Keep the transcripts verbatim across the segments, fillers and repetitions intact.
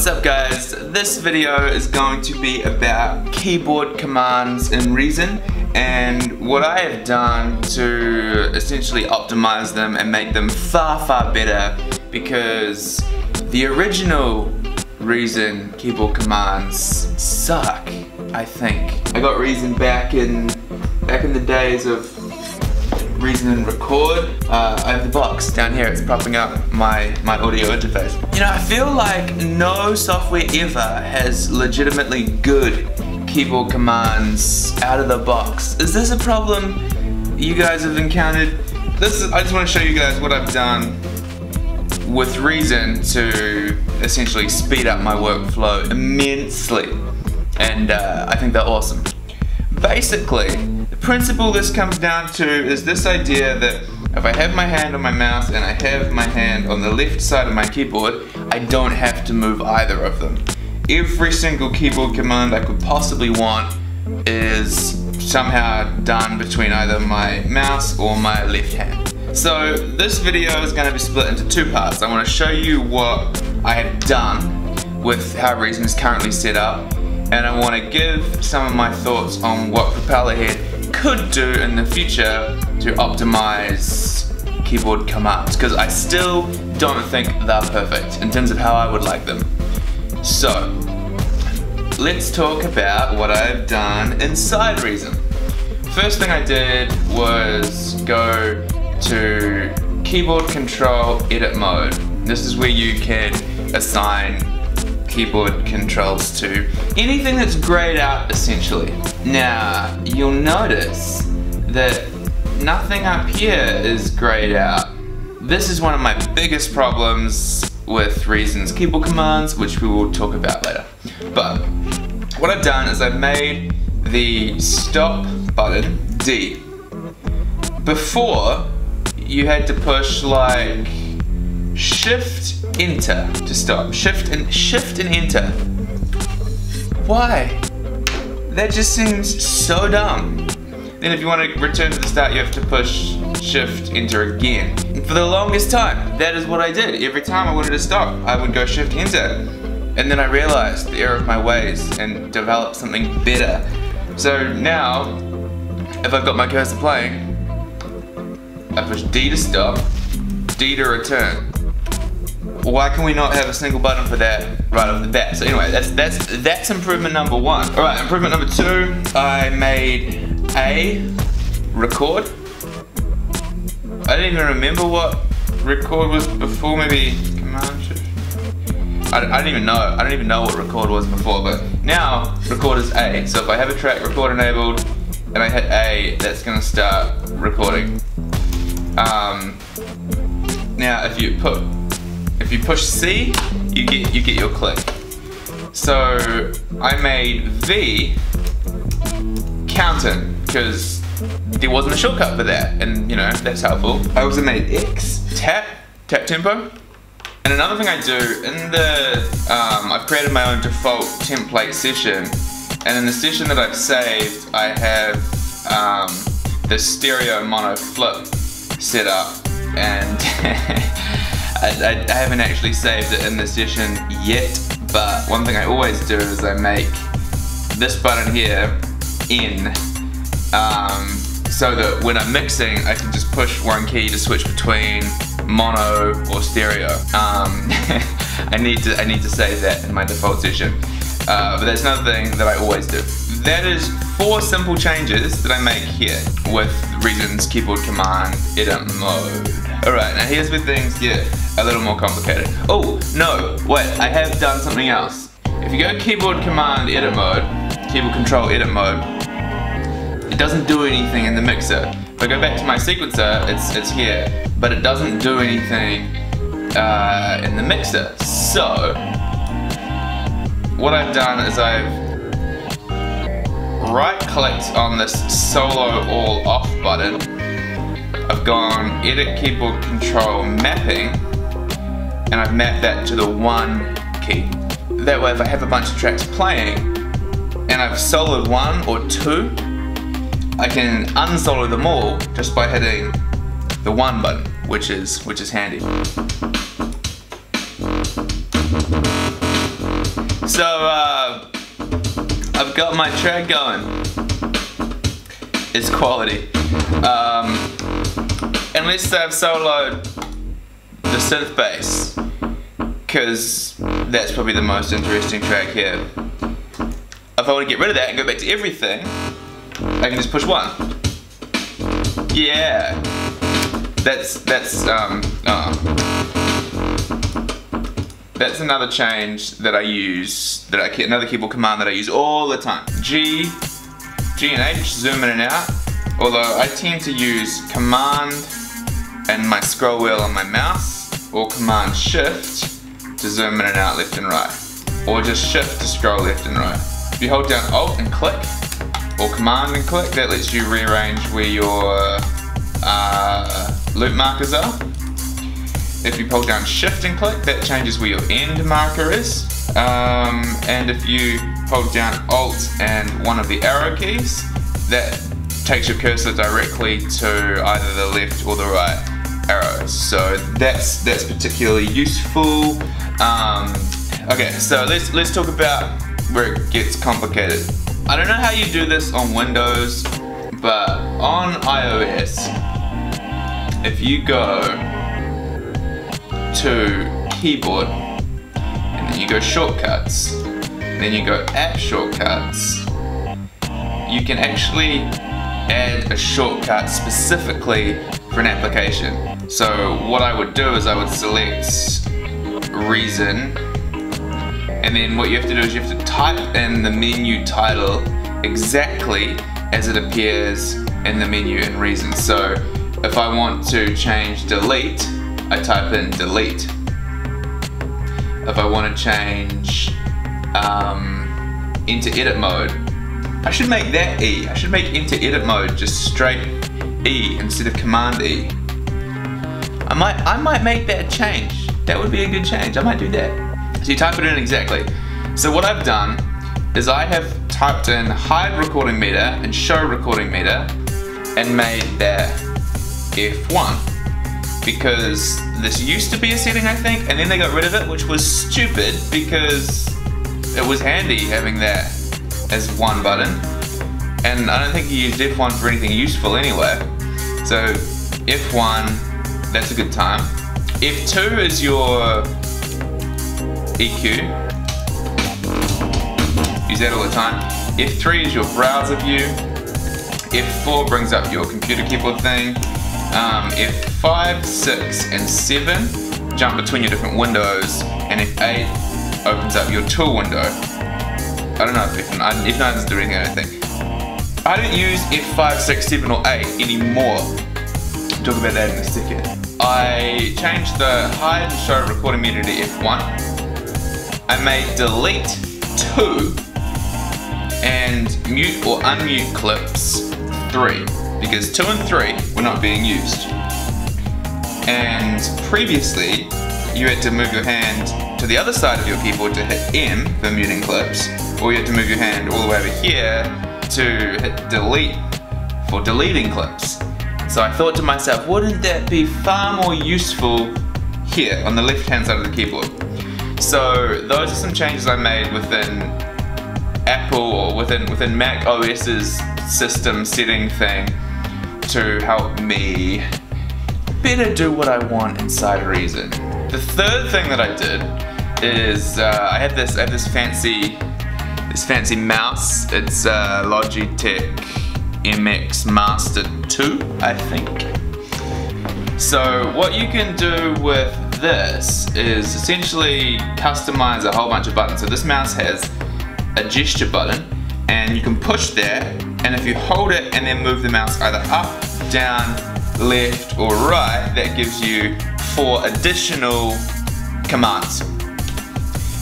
What's up guys? This video is going to be about keyboard commands in Reason and what I have done to essentially optimize them and make them far far better, because the original Reason keyboard commands suck, I think. I got Reason back in back in the days of Reason and Record. Uh, I have the box down here. It's propping up my, my audio interface. You know, I feel like no software ever has legitimately good keyboard commands out of the box. Is this a problem you guys have encountered? This is, I just want to show you guys what I've done with Reason to essentially speed up my workflow immensely. And uh, I think they're awesome. Basically, the principle this comes down to is this idea that if I have my hand on my mouse and I have my hand on the left side of my keyboard, I don't have to move either of them. Every single keyboard command I could possibly want is somehow done between either my mouse or my left hand. So this video is going to be split into two parts. I want to show you what I have done with how Reason is currently set up, and I want to give some of my thoughts on what Propellerhead could do in the future to optimize keyboard commands, because I still don't think they're perfect in terms of how I would like them. So let's talk about what I've done inside Reason. First thing I did was go to keyboard control edit mode. This is where you can assign keyboard controls to anything that's grayed out essentially. Now you'll notice that nothing up here is grayed out. This is one of my biggest problems with Reason's keyboard commands, which we will talk about later. But what I've done is I've made the stop button D. Before, you had to push like Shift Enter to stop. Shift and Shift and Enter. Why? That just seems so dumb. Then if you want to return to the start, you have to push Shift Enter again. And for the longest time, that is what I did. Every time I wanted to stop, I would go Shift Enter, and then I realized the error of my ways and developed something better. So now, if I've got my cursor playing, I push D to stop, D to return. Why can we not have a single button for that right off the bat? So anyway, that's that's that's improvement number one. All right, improvement number two, I made A record. I don't even remember what record was before. Maybe command shift. I don't, I don't even know. I don't even know what record was before. But now record is A. So if I have a track record enabled and I hit A, that's gonna start recording. Um, now if you put If you push C, you get you get your click. So I made V counting, because there wasn't a shortcut for that, and you know that's helpful. I also made X tap tap tempo. And another thing I do in the um, I've created my own default template session, and in the session that I've saved, I have um, the stereo mono flip set up, and. I, I haven't actually saved it in this session yet, but one thing I always do is I make this button here N, um, so that when I'm mixing I can just push one key to switch between mono or stereo. Um, I need to I need to save that in my default session, uh, but that's another thing that I always do. That is four simple changes that I make here with Reason's keyboard command edit mode. Alright, now here's where things get a little more complicated. Oh, no, wait, I have done something else. If you go keyboard command edit mode, keyboard control edit mode, it doesn't do anything in the mixer. If I go back to my sequencer, it's, it's here, but it doesn't do anything uh, in the mixer. So, what I've done is I've right-clicked on this solo all off button. I've gone edit keyboard control mapping, and I've mapped that to the one key. That way if I have a bunch of tracks playing and I've soloed one or two, I can unsolo them all just by hitting the one button, which is which is handy. So uh, I've got my track going. It's quality. Um, unless I've soloed the synth bass, because that's probably the most interesting track here. If I want to get rid of that and go back to everything, I can just push one. Yeah. That's, that's, um, oh. That's another change that I use, that I can, another keyboard command that I use all the time. G, G and H, zoom in and out. Although I tend to use command and my scroll wheel on my mouse, or command shift to zoom in and out left and right. Or just shift to scroll left and right. If you hold down alt and click, or command and click, that lets you rearrange where your uh, loop markers are. If you hold down shift and click, that changes where your end marker is. Um, and if you hold down alt and one of the arrow keys, that takes your cursor directly to either the left or the right arrow. So that's that's particularly useful. Um, okay, so let's let's talk about where it gets complicated. I don't know how you do this on Windows, but on iOS, if you go to keyboard, and then you go shortcuts, and then you go app shortcuts, you can actually add a shortcut specifically for an application. So what I would do is I would select Reason, and then what you have to do is you have to type in the menu title exactly as it appears in the menu in Reason. So if I want to change delete, I type in delete. If I want to change um, into edit mode, I should make that E. I should make into edit mode just straight E instead of command E. I might, I might make that change. That would be a good change. I might do that. So you type it in exactly. So what I've done is I have typed in hide recording meter and show recording meter and made that F one, because this used to be a setting, I think, and then they got rid of it, which was stupid because it was handy having that as one button, and I don't think you used F one for anything useful anyway. So F one, that's a good time. F two is your E Q, use that all the time. F three is your browser view. F four brings up your computer keyboard thing. Um, F five, six, and seven jump between your different windows, and F eight opens up your tool window. I don't know if F nine doesn't do anything, I don't think. I don't use F five, six, seven, or eight anymore. I'll talk about that in a second. I changed the hide and show recording meter to F one. I made delete two and mute or unmute clips three, because two and three were not being used. And previously, you had to move your hand to the other side of your keyboard to hit M for muting clips, or you had to move your hand all the way over here to hit delete for deleting clips. So I thought to myself, wouldn't that be far more useful here on the left-hand side of the keyboard? So those are some changes I made within Apple, or within, within Mac OS's system setting thing, to help me better do what I want inside Reason. The third thing that I did is uh, I have this I have this fancy this fancy mouse. It's a Logitech M X Master two, I think. So what you can do with this is essentially customize a whole bunch of buttons. So this mouse has a gesture button, and you can push that, and if you hold it and then move the mouse either up, down, left, or right, that gives you four additional commands.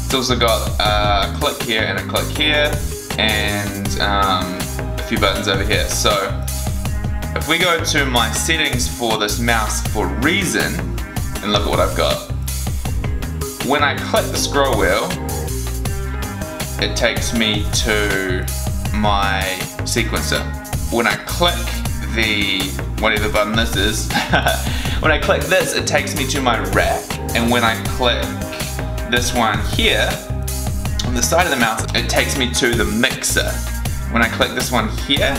It's also got a click here and a click here, and um, a few buttons over here. So if we go to my settings for this mouse for Reason, and look at what I've got. When I click the scroll wheel, it takes me to my sequencer. When I click the, whatever button this is, when I click this, it takes me to my rack. And when I click this one here, on the side of the mouse, it takes me to the mixer. When I click this one here,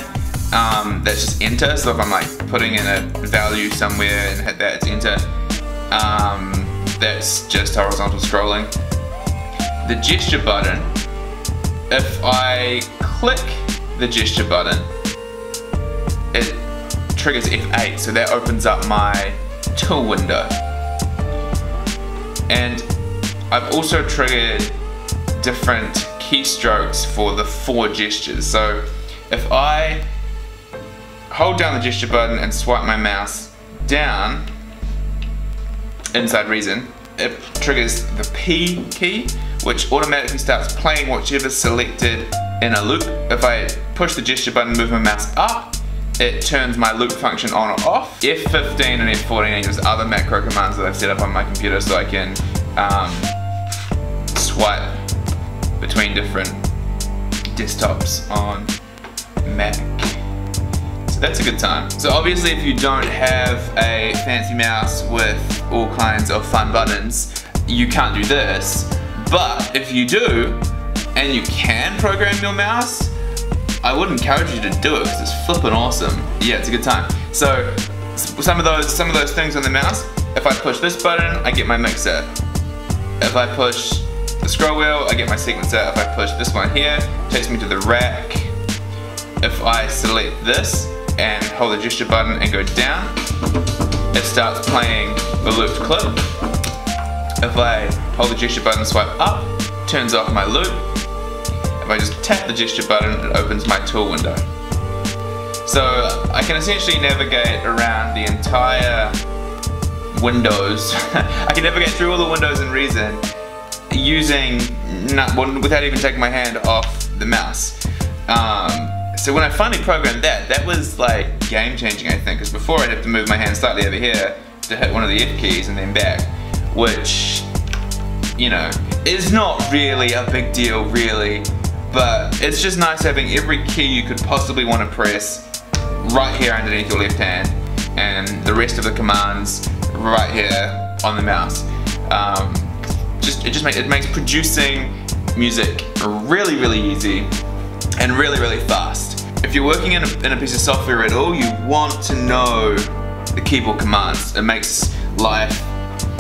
um, that's just enter. So if I'm like putting in a value somewhere and hit that, it's enter. Um, that's just horizontal scrolling. The gesture button, if I click the gesture button, it triggers F eight, so that opens up my tool window. And I've also triggered different keystrokes for the four gestures. So if I hold down the gesture button and swipe my mouse down, inside reason, it triggers the P key, which automatically starts playing whichever's selected in a loop. If I push the gesture button and move my mouse up, it turns my loop function on or off. F fifteen and F fourteen are just other macro commands that I've set up on my computer so I can um, swipe between different desktops on Mac. So that's a good time. So obviously if you don't have a fancy mouse with all kinds of fun buttons, you can't do this. But if you do, and you can program your mouse, I would encourage you to do it because it's flippin' awesome. Yeah, it's a good time. So some of those some of those things on the mouse, if I push this button, I get my mixer. If I push the scroll wheel, I get my sequencer. If I push this one here, it takes me to the rack. If I select this and hold the gesture button and go down, it starts playing the looped clip. If I hold the gesture button and swipe up, it turns off my loop. If I just tap the gesture button, it opens my tool window. So I can essentially navigate around the entire windows. I can navigate through all the windows in Reason using, not, without even taking my hand off the mouse. Um, so when I finally programmed that, that was like game changing, I think, because before I'd have to move my hand slightly over here to hit one of the F keys and then back, which, you know, is not really a big deal really, but it's just nice having every key you could possibly want to press right here underneath your left hand and the rest of the commands right here on the mouse. Um, just, it just make, it makes producing music really, really easy and really, really fast. If you're working in a, in a piece of software at all, you want to know the keyboard commands. It makes life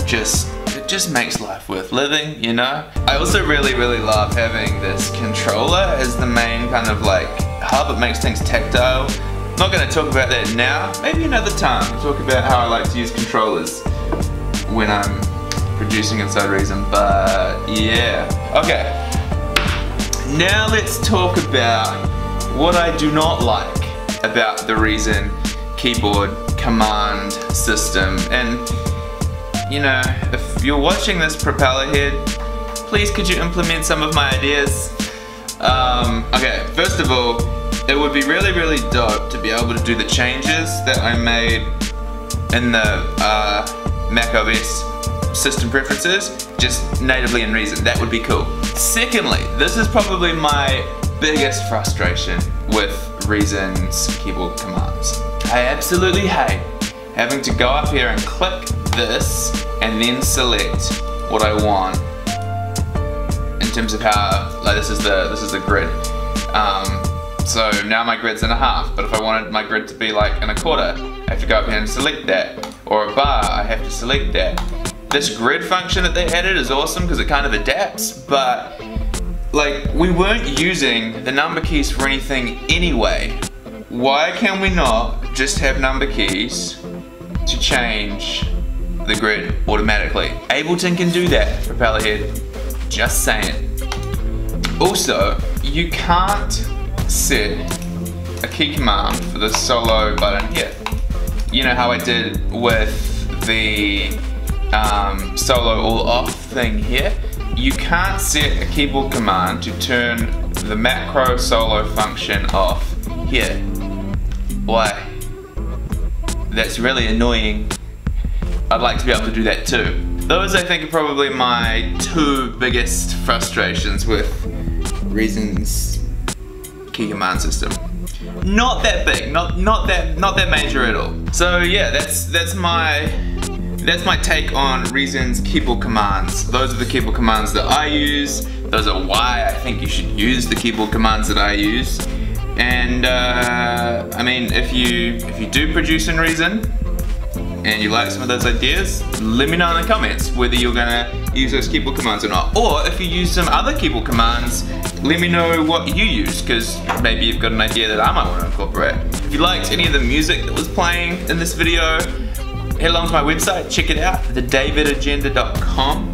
Just, it just makes life worth living, you know? I also really, really love having this controller as the main kind of like hub. It makes things tactile. I'm not gonna talk about that now, maybe another time. We'll talk about how I like to use controllers when I'm producing inside Reason, but yeah. Okay, now let's talk about what I do not like about the Reason keyboard command system. And you know, if you're watching this, Propellerhead, please could you implement some of my ideas? Um, okay, first of all, it would be really, really dope to be able to do the changes that I made in the uh, macOS system preferences, just natively in Reason. That would be cool. Secondly, this is probably my biggest frustration with Reason's keyboard commands. I absolutely hate having to go up here and click this and then select what I want in terms of how, like this is the this is the grid. Um, so now my grid's in a half, but if I wanted my grid to be like in a quarter, I have to go up here and select that. Or a bar, I have to select that. This grid function that they added is awesome because it kind of adapts, but like we weren't using the number keys for anything anyway. Why can we not just have number keys to change the grid automatically? Ableton can do that, Propellerhead, just saying. Also, you can't set a key command for the solo button here. You know how I did with the um, solo all off thing here? You can't set a keyboard command to turn the macro solo function off here. Why? That's really annoying. I'd like to be able to do that too. Those I think are probably my two biggest frustrations with Reason's key command system. Not that big, not not that not that major at all. So yeah, that's that's my that's my take on Reason's keyboard commands. Those are the keyboard commands that I use. Those are why I think you should use the keyboard commands that I use. And uh, I mean, if you if you do produce in Reason and you like some of those ideas, let me know in the comments whether you're gonna use those keyboard commands or not. Or if you use some other keyboard commands, let me know what you use, because maybe you've got an idea that I might want to incorporate. If you liked any of the music that was playing in this video, head along to my website, check it out, the david agenda dot com.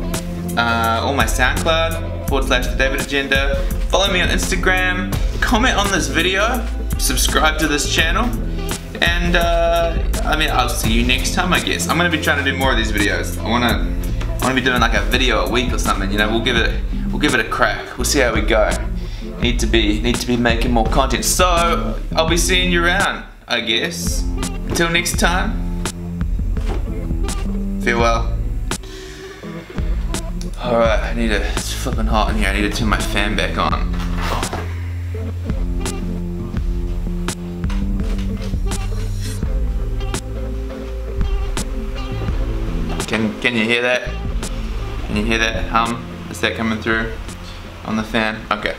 Uh, or my SoundCloud, forward slash The David Agenda. Follow me on Instagram, comment on this video, subscribe to this channel, and uh, I mean, I'll see you next time, I guess. I'm gonna be trying to do more of these videos. I wanna, I wanna be doing like a video a week or something. You know, we'll give it, we'll give it a crack. We'll see how we go. Need to be, need to be making more content. So I'll be seeing you around, I guess. Until next time. Farewell. Alright, I need to, it's flipping hot in here, I need to turn my fan back on. Can, can you hear that? Can you hear that hum? Is that coming through on the fan? Okay.